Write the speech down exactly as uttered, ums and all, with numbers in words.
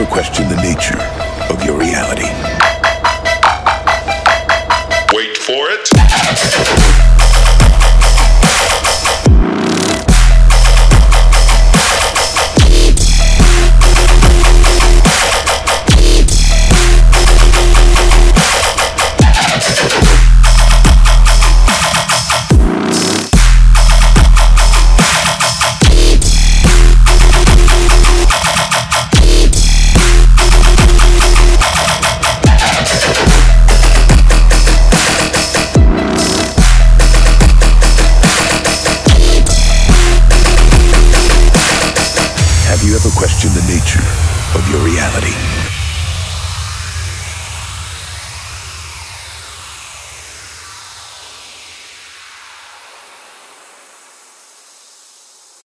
ever question the nature of your reality. Wait for it. Question the nature of your reality.